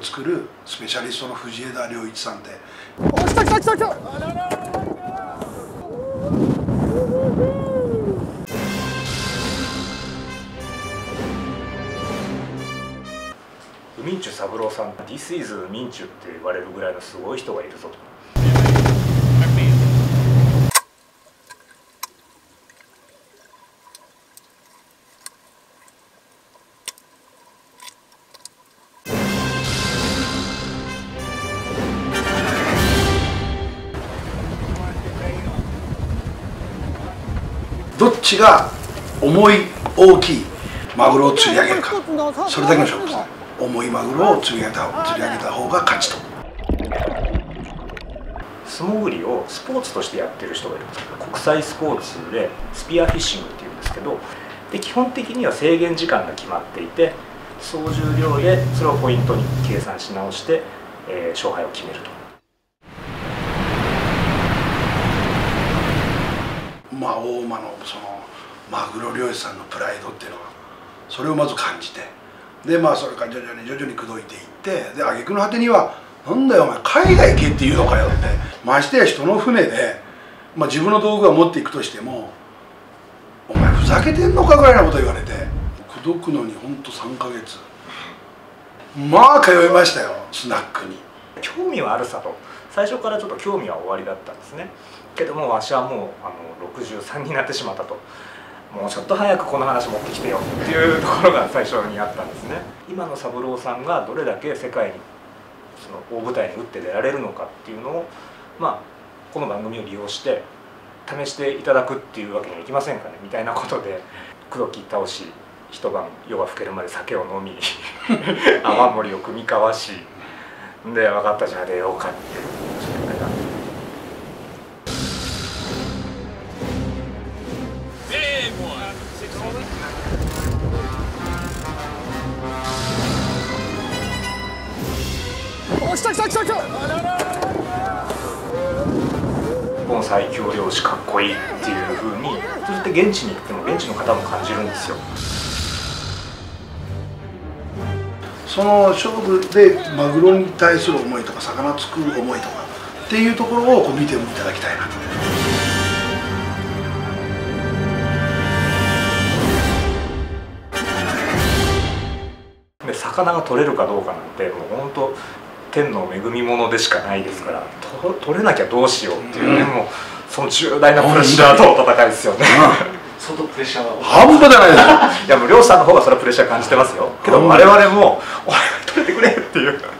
を作るスペシャリストの藤枝良一さんで。お、来た来た来た来た。ウミンチュ三郎さん、This is ウミンチュって言われるぐらいのすごい人がいるぞと。どっちが重い大きいマグロを釣り上げるか、それだけの勝負ですね。重いマグロを釣り上げた方が勝ちと。素潜りをスポーツとしてやってる人がいるんですけど、国際スポーツでスピアフィッシングっていうんですけど、で基本的には制限時間が決まっていて、総重量でそれをポイントに計算し直して、勝敗を決めると。まあ大間のそのマグロ漁師さんのプライドっていうのは、それをまず感じて、でまあそれから徐々に口説いていって、で挙句の果てには「なんだよお前海外行けって言うのかよ」ってましてや人の船で、まあ、自分の道具は持っていくとしても「お前ふざけてんのか」ぐらいなこと言われて、口説くのにほんと3ヶ月、まあ通いましたよスナックに。興味はあるさと、最初からちょっと興味はおありだったんですね。けどもわしはもう63になってしまったと、もうちょっと早くこの話持ってきてよっていうところが最初にあったんですね。今の三郎さんがどれだけ世界にその大舞台に打って出られるのかっていうのを、まあこの番組を利用して試していただくっていうわけにはいきませんかねみたいなことで、口説き倒し、一晩夜が更けるまで酒を飲み泡盛を酌み交わしで、分かったじゃあ出ようかっていうことなんです。日本最強漁師かっこいいっていうふうに、そして現地に行っても現地の方も感じるんですよ。その勝負でマグロに対する思いとか魚作る思いとかっていうところをこう見てもいただきたいなと。で魚が取れるかどうかなんてもう本当天の恵み物でしかないですから、取れなきゃどうしようっていうね、もうその重大なプレッシャーと戦いですよね。相当プレッシャーは半端じゃないですよ。いやもう漁師さんの方がそれはプレッシャー感じてますよ。けど我々も「お前取れてくれ」っていう。